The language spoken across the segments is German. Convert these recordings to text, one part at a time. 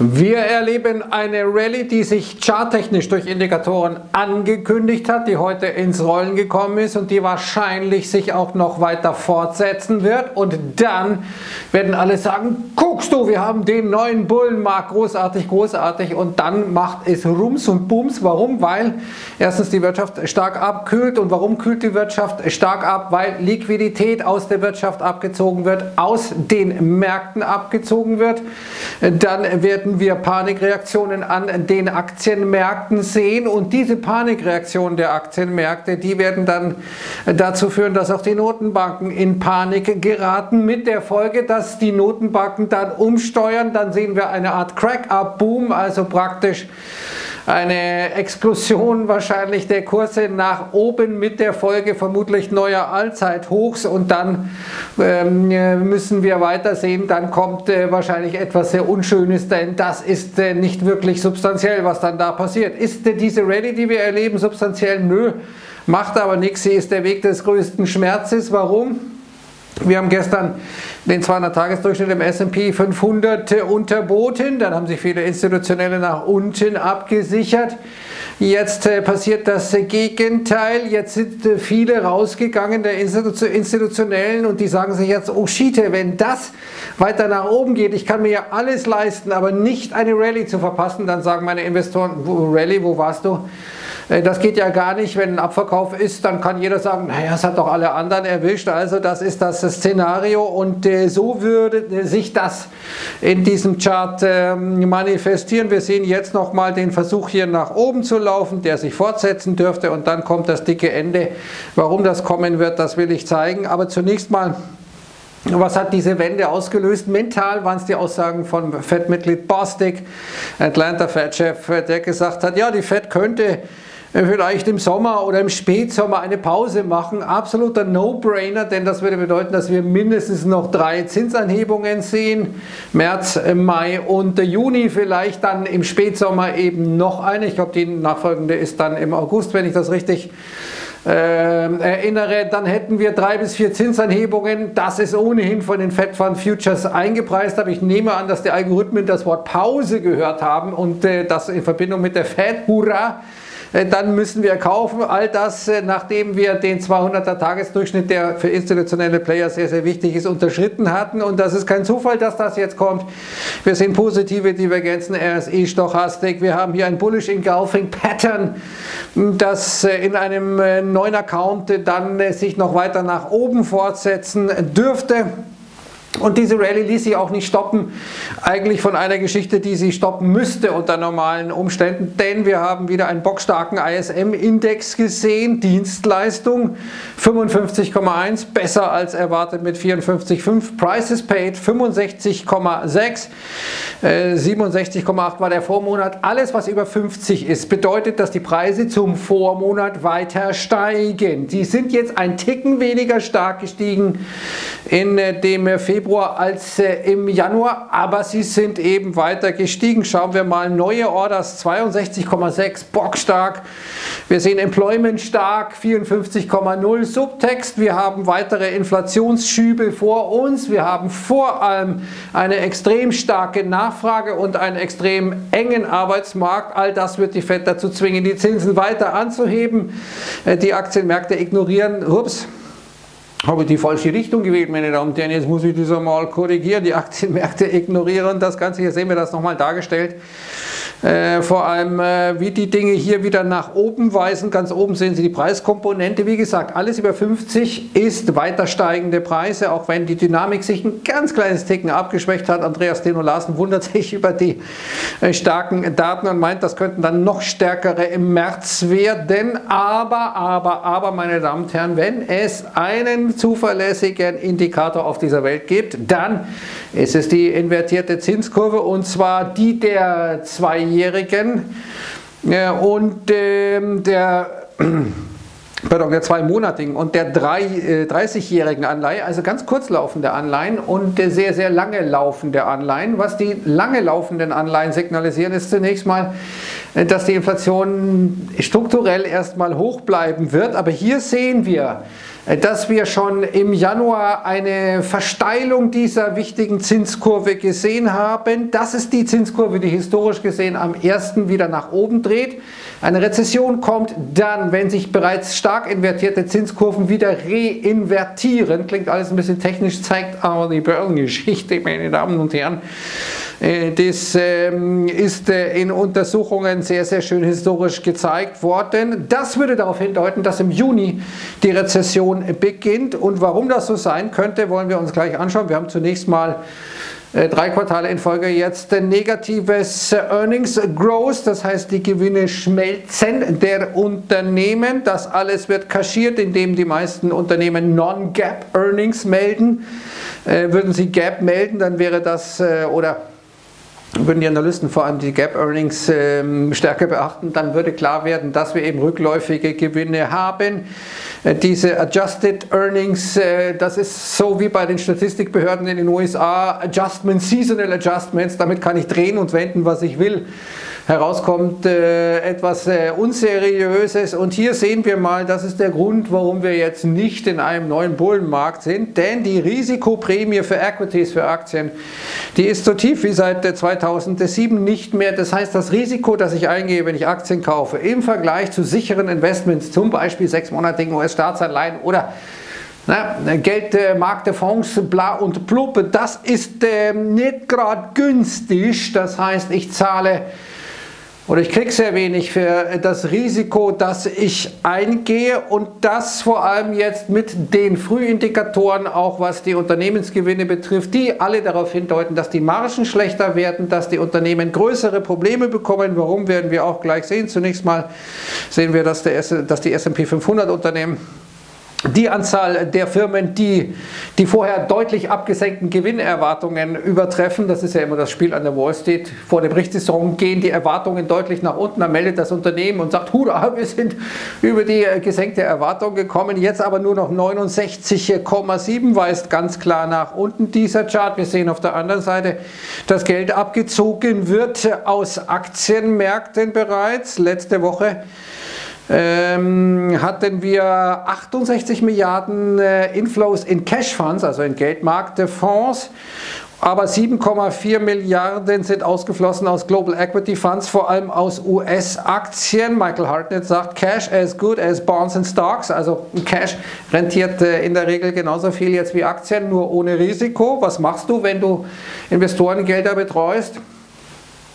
Wir erleben eine Rallye, die sich charttechnisch durch Indikatoren angekündigt hat, die heute ins Rollen gekommen ist und die wahrscheinlich sich auch noch weiter fortsetzen wird. Und dann werden alle sagen, guckst du, wir haben den neuen Bullenmarkt, großartig, großartig. Und dann macht es Rums und Booms. Warum? Weil erstens die Wirtschaft stark abkühlt. Und warum kühlt die Wirtschaft stark ab? Weil Liquidität aus der Wirtschaft abgezogen wird, aus den Märkten abgezogen wird. Dann wird wir Panikreaktionen an den Aktienmärkten sehen, und diese Panikreaktionen der Aktienmärkte, die werden dann dazu führen, dass auch die Notenbanken in Panik geraten, mit der Folge, dass die Notenbanken dann umsteuern. Dann sehen wir eine Art Crack-up Boom, also praktisch eine Explosion wahrscheinlich der Kurse nach oben, mit der Folge vermutlich neuer Allzeithochs, und dann müssen wir weiter sehen, dann kommt wahrscheinlich etwas sehr Unschönes, denn das ist nicht wirklich substanziell, was dann da passiert. Ist diese Rallye, die wir erleben, substanziell? Nö, macht aber nichts, sie ist der Weg des größten Schmerzes. Warum? Wir haben gestern den 200-Tages-Durchschnitt im S&P 500 unterboten, dann haben sich viele Institutionelle nach unten abgesichert. Jetzt passiert das Gegenteil, jetzt sind viele rausgegangen der Institutionellen, und die sagen sich jetzt, oh Schiete, wenn das weiter nach oben geht, ich kann mir ja alles leisten, aber nicht eine Rallye zu verpassen. Dann sagen meine Investoren, Rallye, wo warst du? Das geht ja gar nicht, wenn ein Abverkauf ist, dann kann jeder sagen, naja, es hat doch alle anderen erwischt, also das ist das Szenario, und so würde sich das in diesem Chart manifestieren. Wir sehen jetzt nochmal den Versuch hier nach oben zu laufen, der sich fortsetzen dürfte, und dann kommt das dicke Ende. Warum das kommen wird, das will ich zeigen, aber zunächst mal, was hat diese Wende ausgelöst? Mental waren es die Aussagen von Fed-Mitglied Bostic, Atlanta-Fed-Chef, der gesagt hat, ja, die Fed könnte vielleicht im Sommer oder im Spätsommer eine Pause machen. Absoluter No-Brainer, denn das würde bedeuten, dass wir mindestens noch 3 Zinsanhebungen sehen. März, Mai und Juni, vielleicht dann im Spätsommer eben noch eine. Ich glaube, die nachfolgende ist dann im August, wenn ich das richtig erinnere. Dann hätten wir 3 bis 4 Zinsanhebungen. Das ist ohnehin von den Fed Fund Futures eingepreist, aber ich nehme an, dass die Algorithmen das Wort Pause gehört haben und das in Verbindung mit der Fed, hurra, dann müssen wir kaufen. All das, nachdem wir den 200er-Tagesdurchschnitt, der für institutionelle Player sehr, sehr wichtig ist, unterschritten hatten. Und das ist kein Zufall, dass das jetzt kommt. Wir sehen positive Divergenzen, RSI, Stochastik. Wir haben hier ein Bullish Engulfing Pattern, das in einem neuen Account dann sich noch weiter nach oben fortsetzen dürfte. Und diese Rallye ließ sich auch nicht stoppen, eigentlich von einer Geschichte, die sie stoppen müsste unter normalen Umständen, denn wir haben wieder einen bockstarken ISM-Index gesehen, Dienstleistung 55,1, besser als erwartet mit 54,5, Prices Paid 65,6, 67,8 war der Vormonat, alles was über 50 ist, bedeutet, dass die Preise zum Vormonat weiter steigen. Die sind jetzt ein Ticken weniger stark gestiegen in dem Februar als im Januar, aber sie sind eben weiter gestiegen. Schauen wir mal, neue Orders 62,6, bockstark. Wir sehen Employment stark, 54,0, Subtext. Wir haben weitere Inflationsschübe vor uns. Wir haben vor allem eine extrem starke Nachfrage und einen extrem engen Arbeitsmarkt. All das wird die Fed dazu zwingen, die Zinsen weiter anzuheben. Die Aktienmärkte ignorieren, ups, habe ich die falsche Richtung gewählt, meine Damen und Herren, jetzt muss ich das einmal korrigieren, die Aktienmärkte ignorieren das Ganze, hier sehen wir das nochmal dargestellt, vor allem wie die Dinge hier wieder nach oben weisen, ganz oben sehen Sie die Preiskomponente, wie gesagt, alles über 50 ist weiter steigende Preise, auch wenn die Dynamik sich ein ganz kleines Ticken abgeschwächt hat. Andreas Deno-Larsen wundert sich über die starken Daten und meint, das könnten dann noch stärkere im März werden, aber, meine Damen und Herren, wenn es einen zuverlässigen Indikator auf dieser Welt gibt, dann ist es die invertierte Zinskurve, und zwar die der Zweijährigen und der Zweimonatigen und der 30-jährigen Anleihe, also ganz kurz laufende Anleihen und sehr, sehr lange laufende Anleihen. Was die lange laufenden Anleihen signalisieren, ist zunächst mal, dass die Inflation strukturell erstmal hoch bleiben wird, aber hier sehen wir, dass wir schon im Januar eine Versteilung dieser wichtigen Zinskurve gesehen haben. Das ist die Zinskurve, die historisch gesehen am ersten wieder nach oben dreht. Eine Rezession kommt dann, wenn sich bereits stark invertierte Zinskurven wieder reinvertieren. Klingt alles ein bisschen technisch, zeigt aber die Börsengeschichte, meine Damen und Herren. Das ist in Untersuchungen sehr, sehr schön historisch gezeigt worden. Das würde darauf hindeuten, dass im Juni die Rezession beginnt. Und warum das so sein könnte, wollen wir uns gleich anschauen. Wir haben zunächst mal 3 Quartale in Folge jetzt negatives Earnings Growth, das heißt die Gewinne schmelzen der Unternehmen. Das alles wird kaschiert, indem die meisten Unternehmen Non-Gap Earnings melden. Würden sie Gap melden, dann wäre das oder würden die Analysten vor allem die Gap-Earnings stärker beachten, dann würde klar werden, dass wir eben rückläufige Gewinne haben. Diese Adjusted Earnings, das ist so wie bei den Statistikbehörden in den USA, Adjustments, Seasonal Adjustments, damit kann ich drehen und wenden, was ich will. Herauskommt etwas Unseriöses, und hier sehen wir mal, das ist der Grund, warum wir jetzt nicht in einem neuen Bullenmarkt sind, denn die Risikoprämie für Equities, für Aktien, die ist so tief wie seit 2007 nicht mehr. Das heißt, das Risiko, das ich eingehe, wenn ich Aktien kaufe, im Vergleich zu sicheren Investments, zum Beispiel 6-monatigen US-Staatsanleihen oder Geldmarktfonds, bla und blub, das ist nicht gerade günstig. Das heißt, ich zahle oder ich kriege sehr wenig für das Risiko, das ich eingehe, und das vor allem jetzt mit den Frühindikatoren, auch was die Unternehmensgewinne betrifft, die alle darauf hindeuten, dass die Margen schlechter werden, dass die Unternehmen größere Probleme bekommen. Warum, werden wir auch gleich sehen. Zunächst mal sehen wir, dass die S&P 500 Unternehmen die Anzahl der Firmen, die vorher deutlich abgesenkten Gewinnerwartungen übertreffen, das ist ja immer das Spiel an der Wall Street, vor der Berichtssaison gehen die Erwartungen deutlich nach unten, dann meldet das Unternehmen und sagt, hurra, wir sind über die gesenkte Erwartung gekommen, jetzt aber nur noch 69,7, weist ganz klar nach unten dieser Chart. Wir sehen auf der anderen Seite, dass Geld abgezogen wird aus Aktienmärkten bereits. Letzte Woche hatten wir 68 Milliarden Inflows in Cash Funds, also in Geldmarktfonds, aber 7,4 Milliarden sind ausgeflossen aus Global Equity Funds, vor allem aus US-Aktien. Michael Hartnett sagt, Cash as good as bonds and stocks, also Cash rentiert in der Regel genauso viel jetzt wie Aktien, nur ohne Risiko. Was machst du, wenn du Investorengelder betreust?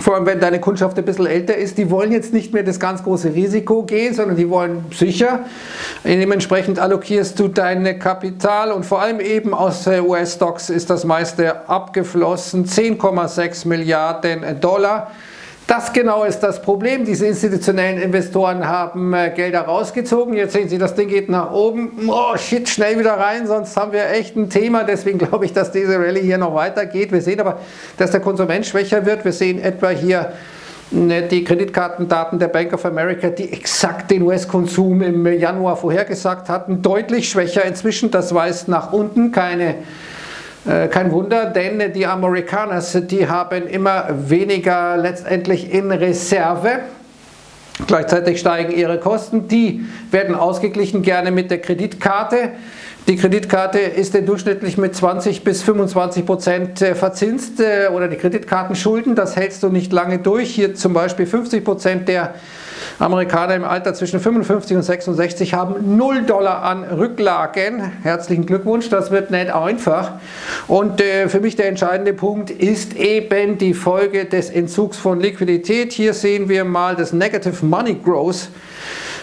Vor allem, wenn deine Kundschaft ein bisschen älter ist, die wollen jetzt nicht mehr das ganz große Risiko gehen, sondern die wollen sicher. Dementsprechend allokierst du dein Kapital, und vor allem eben aus US-Stocks ist das meiste abgeflossen, 10,6 Milliarden Dollar. Das genau ist das Problem. Diese institutionellen Investoren haben Gelder rausgezogen. Jetzt sehen Sie, das Ding geht nach oben. Oh shit, schnell wieder rein, sonst haben wir echt ein Thema. Deswegen glaube ich, dass diese Rallye hier noch weitergeht. Wir sehen aber, dass der Konsument schwächer wird. Wir sehen etwa hier die Kreditkartendaten der Bank of America, die exakt den US-Konsum im Januar vorhergesagt hatten. Deutlich schwächer inzwischen, das weist nach unten. Kein Wunder, denn die Amerikaners, die haben immer weniger letztendlich in Reserve. Gleichzeitig steigen ihre Kosten, die werden ausgeglichen gerne mit der Kreditkarte. Die Kreditkarte ist durchschnittlich mit 20 bis 25% verzinst, oder die Kreditkartenschulden, das hältst du nicht lange durch. Hier zum Beispiel 50% der Amerikaner im Alter zwischen 55 und 66 haben $0 an Rücklagen. Herzlichen Glückwunsch, das wird nicht einfach. Und für mich der entscheidende Punkt ist eben die Folge des Entzugs von Liquidität. Hier sehen wir mal das Negative Money Growth.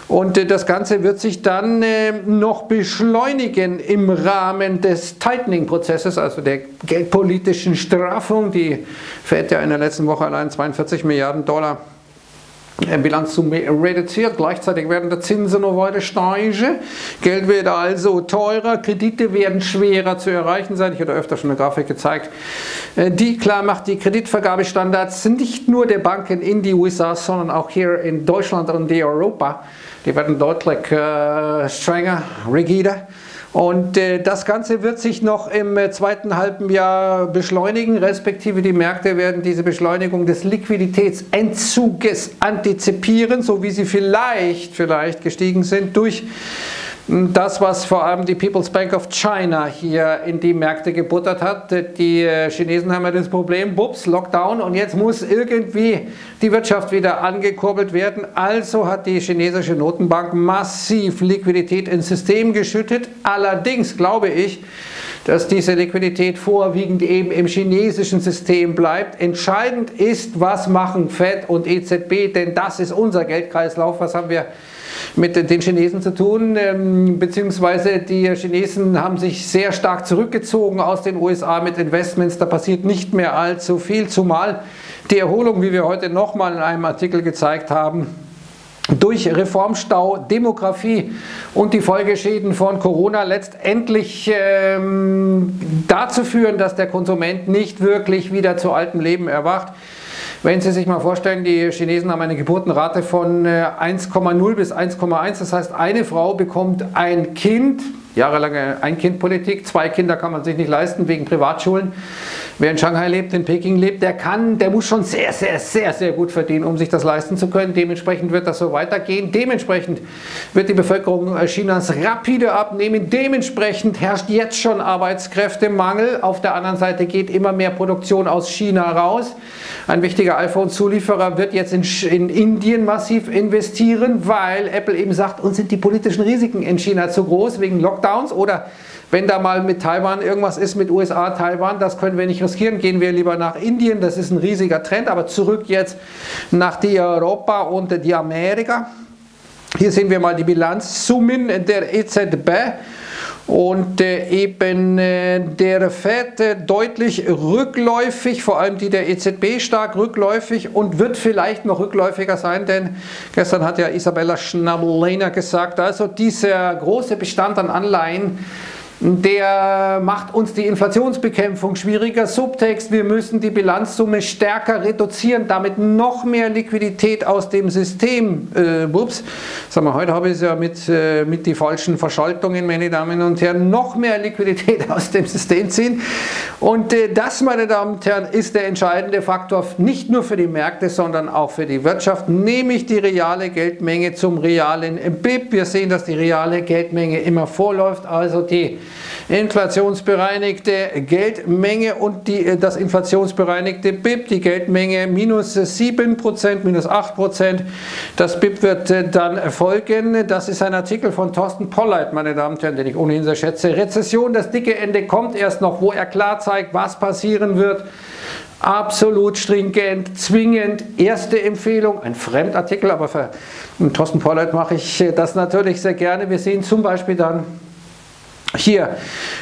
Und das Ganze wird sich dann noch beschleunigen im Rahmen des Tightening-Prozesses, also der geldpolitischen Straffung. Die Fed ja in der letzten Woche allein 42 Milliarden Dollar Bilanzsumme reduziert, gleichzeitig werden die Zinsen noch weiter steigen, Geld wird also teurer, Kredite werden schwerer zu erreichen sein. Ich hatte öfter schon eine Grafik gezeigt, die klar macht, die Kreditvergabestandards nicht nur der Banken in die USA, sondern auch hier in Deutschland und in Europa, die werden deutlich strenger, rigider. Und das Ganze wird sich noch im zweiten halben Jahr beschleunigen, respektive die Märkte werden diese Beschleunigung des Liquiditätsentzuges antizipieren, so wie sie vielleicht gestiegen sind durch Das, was vor allem die People's Bank of China hier in die Märkte gebuttert hat, die Chinesen haben ja das Problem, bups, Lockdown, und jetzt muss irgendwie die Wirtschaft wieder angekurbelt werden. Also hat die chinesische Notenbank massiv Liquidität ins System geschüttet. Allerdings glaube ich, dass diese Liquidität vorwiegend eben im chinesischen System bleibt. Entscheidend ist, was machen Fed und EZB, denn das ist unser Geldkreislauf. Was haben wir mit den Chinesen zu tun? Beziehungsweise die Chinesen haben sich sehr stark zurückgezogen aus den USA mit Investments. Da passiert nicht mehr allzu viel, zumal die Erholung, wie wir heute nochmal in einem Artikel gezeigt haben, durch Reformstau, Demografie und die Folgeschäden von Corona letztendlich dazu führen, dass der Konsument nicht wirklich wieder zu altem Leben erwacht. Wenn Sie sich mal vorstellen, die Chinesen haben eine Geburtenrate von 1,0 bis 1,1. Das heißt, eine Frau bekommt ein Kind. Jahrelange Ein-Kind-Politik, 2 Kinder kann man sich nicht leisten wegen Privatschulen. Wer in Shanghai lebt, in Peking lebt, der muss schon sehr, sehr, sehr, sehr gut verdienen, um sich das leisten zu können. Dementsprechend wird das so weitergehen. Dementsprechend wird die Bevölkerung Chinas rapide abnehmen. Dementsprechend herrscht jetzt schon Arbeitskräftemangel. Auf der anderen Seite geht immer mehr Produktion aus China raus. Ein wichtiger iPhone-Zulieferer wird jetzt in Indien massiv investieren, weil Apple eben sagt, uns sind die politischen Risiken in China zu groß wegen Lockdown. Oder wenn da mal mit Taiwan irgendwas ist, mit USA, Taiwan, das können wir nicht riskieren, gehen wir lieber nach Indien, das ist ein riesiger Trend. Aber zurück jetzt nach die Europa und die Amerika. Hier sehen wir mal die Bilanzsummen der EZB und eben der Fed deutlich rückläufig, vor allem die der EZB stark rückläufig und wird vielleicht noch rückläufiger sein, denn gestern hat ja Isabel Schnabel gesagt, also dieser große Bestand an Anleihen, der macht uns die Inflationsbekämpfung schwieriger. Subtext, wir müssen die Bilanzsumme stärker reduzieren, damit noch mehr Liquidität aus dem System, heute habe ich es ja mit den falschen Verschaltungen, meine Damen und Herren, noch mehr Liquidität aus dem System ziehen. Und das, meine Damen und Herren, ist der entscheidende Faktor, nicht nur für die Märkte, sondern auch für die Wirtschaft, nämlich die reale Geldmenge zum realen BIP. Wir sehen, dass die reale Geldmenge immer vorläuft, also die inflationsbereinigte Geldmenge und das inflationsbereinigte BIP, die Geldmenge minus 7%, minus 8%, das BIP wird dann folgen. Das ist ein Artikel von Thorsten Polleit, meine Damen und Herren, den ich ohnehin sehr schätze. Rezession, das dicke Ende kommt erst noch, wo er klar zeigt, was passieren wird. Absolut stringent, zwingend, erste Empfehlung, ein Fremdartikel, aber für Thorsten Polleit mache ich das natürlich sehr gerne. Wir sehen zum Beispiel dann hier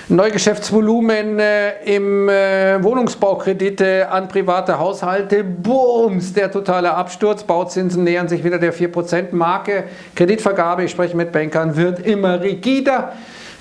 Neugeschäftsvolumen im Wohnungsbaukredite an private Haushalte, Booms, der totale Absturz, Bauzinsen nähern sich wieder der 4%-Marke, Kreditvergabe, ich spreche mit Bankern, wird immer rigider.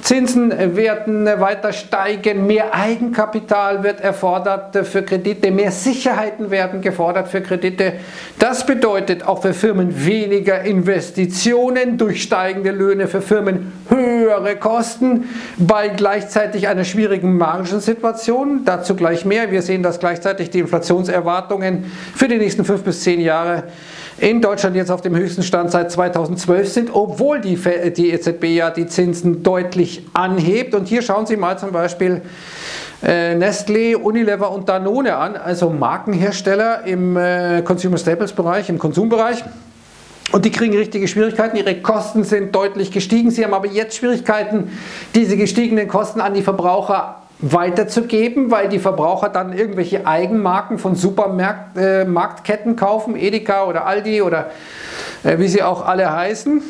Zinsen werden weiter steigen, mehr Eigenkapital wird erfordert für Kredite, mehr Sicherheiten werden gefordert für Kredite. Das bedeutet auch für Firmen weniger Investitionen, durch steigende Löhne für Firmen höhere Kosten, bei gleichzeitig einer schwierigen Margensituation. Dazu gleich mehr. Wir sehen, dass gleichzeitig die Inflationserwartungen für die nächsten 5 bis 10 Jahre in Deutschland jetzt auf dem höchsten Stand seit 2012 sind, obwohl die EZB ja die Zinsen deutlich anhebt. Und hier schauen Sie mal zum Beispiel Nestlé, Unilever und Danone an, also Markenhersteller im Consumer Staples Bereich, im Konsumbereich. Und die kriegen richtige Schwierigkeiten, ihre Kosten sind deutlich gestiegen. Sie haben aber jetzt Schwierigkeiten, diese gestiegenen Kosten an die Verbraucher weiterzugeben, weil die Verbraucher dann irgendwelche Eigenmarken von Supermarktketten kaufen, Edeka oder Aldi oder wie sie auch alle heißen.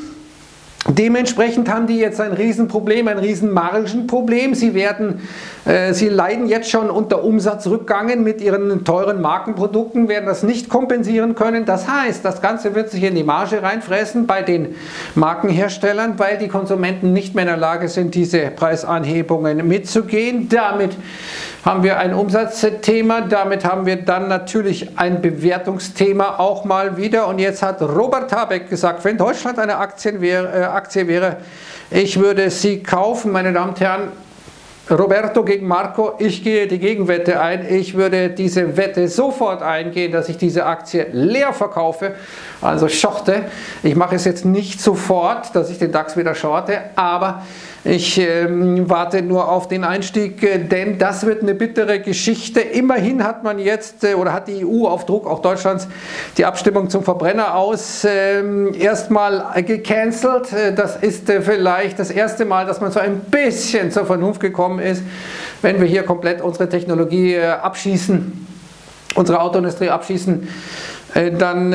Dementsprechend haben die jetzt ein Riesenproblem, ein Riesenmargenproblem. Sie leiden jetzt schon unter Umsatzrückgängen mit ihren teuren Markenprodukten, werden das nicht kompensieren können. Das heißt, das Ganze wird sich in die Marge reinfressen bei den Markenherstellern, weil die Konsumenten nicht mehr in der Lage sind, diese Preisanhebungen mitzugehen. Damit haben wir ein Umsatzthema, damit haben wir dann natürlich ein Bewertungsthema auch mal wieder. Und jetzt hat Robert Habeck gesagt, wenn Deutschland eine Aktie wäre, ich würde sie kaufen, meine Damen und Herren. Roberto gegen Marco, ich gehe die Gegenwette ein. Ich würde diese Wette sofort eingehen, dass ich diese Aktie leer verkaufe, also shorte. Ich mache es jetzt nicht sofort, dass ich den DAX wieder shorte, aber ich warte nur auf den Einstieg, denn das wird eine bittere Geschichte. Immerhin hat man jetzt, oder hat die EU auf Druck auch Deutschlands, die Abstimmung zum Verbrenner aus erstmal gecancelt. Das ist vielleicht das erste Mal, dass man so ein bisschen zur Vernunft gekommen ist, wenn wir hier komplett unsere Technologie abschießen, unsere Autoindustrie abschießen, dann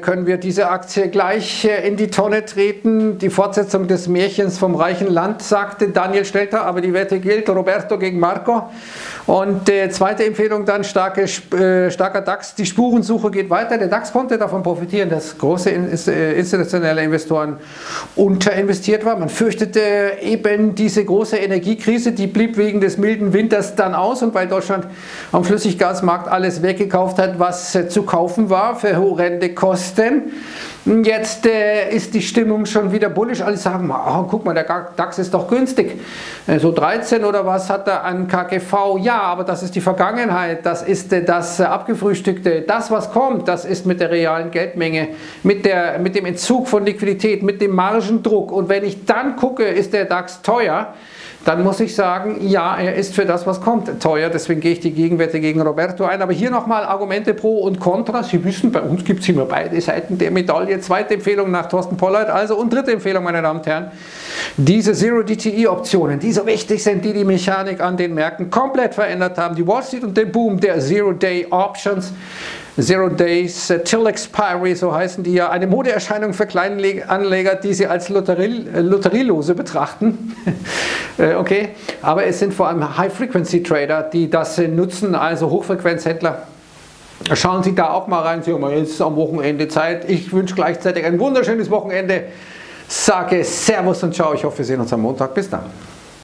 können wir diese Aktie gleich in die Tonne treten. Die Fortsetzung des Märchens vom reichen Land, sagte Daniel Stelter, aber die Wette gilt, Roberto gegen Marco. Und zweite Empfehlung dann, starker DAX, die Spurensuche geht weiter. Der DAX konnte davon profitieren, dass große institutionelle Investoren unterinvestiert waren. Man fürchtete eben diese große Energiekrise, die blieb wegen des milden Winters dann aus und weil Deutschland am Flüssiggasmarkt alles weggekauft hat, was zu kaufen war, für horrende Kosten. Jetzt ist die Stimmung schon wieder bullisch. Alle sagen, oh, guck mal, der DAX ist doch günstig. So 13 oder was hat er an KGV? Ja, aber das ist die Vergangenheit. Das ist das Abgefrühstückte. Das, was kommt, das ist mit der realen Geldmenge, mit dem Entzug von Liquidität, mit dem Margendruck. Und wenn ich dann gucke, ist der DAX teuer, dann muss ich sagen, ja, er ist für das, was kommt, teuer. Deswegen gehe ich die Gegenwette gegen Roberto ein. Aber hier nochmal Argumente pro und contra. Sie wissen, bei uns gibt es immer beide Seiten der Medaille. Zweite Empfehlung nach Thorsten Polleit. Also und dritte Empfehlung, meine Damen und Herren. Diese Zero-DTE-Optionen, die so wichtig sind, die die Mechanik an den Märkten komplett verändert haben. Die Wall Street und den Boom der Zero-Day-Options. Zero Days Till Expiry, so heißen die ja, eine Modeerscheinung für Kleinanleger, die sie als Lotterielose betrachten. Okay, aber es sind vor allem High-Frequency-Trader, die das nutzen, also Hochfrequenzhändler. Schauen Sie da auch mal rein, Sie haben jetzt am Wochenende Zeit. Ich wünsche gleichzeitig ein wunderschönes Wochenende, sage Servus und Ciao. Ich hoffe, wir sehen uns am Montag. Bis dann.